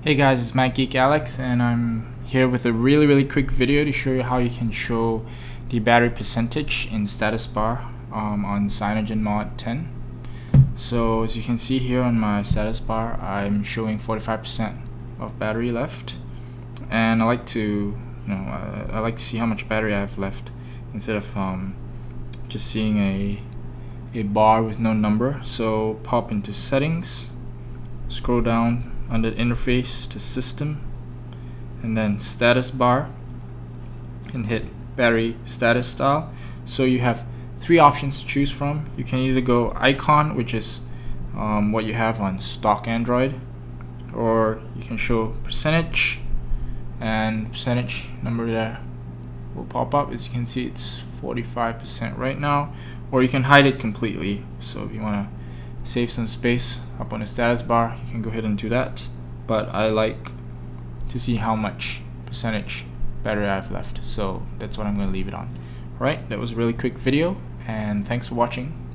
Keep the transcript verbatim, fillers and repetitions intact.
Hey guys, it's MacGeek Alex, and I'm here with a really really quick video to show you how you can show the battery percentage in the status bar um, on CyanogenMod ten. So as you can see here on my status bar, I'm showing forty-five percent of battery left, and I like to, you know, I, I like to see how much battery I have left instead of um, just seeing a a bar with no number. So pop into settings, scroll down under interface to system, and then status bar, and hit battery status style. So you have three options to choose from. You can either go icon, which is um, what you have on stock Android, or you can show percentage, and percentage number there will pop up. As you can see, it's forty-five percent right now, or you can hide it completely. So if you want to save some space up on the status bar, you can go ahead and do that, but I like to see how much percentage battery I've left, so that's what I'm going to leave it on. Alright, that was a really quick video, and thanks for watching.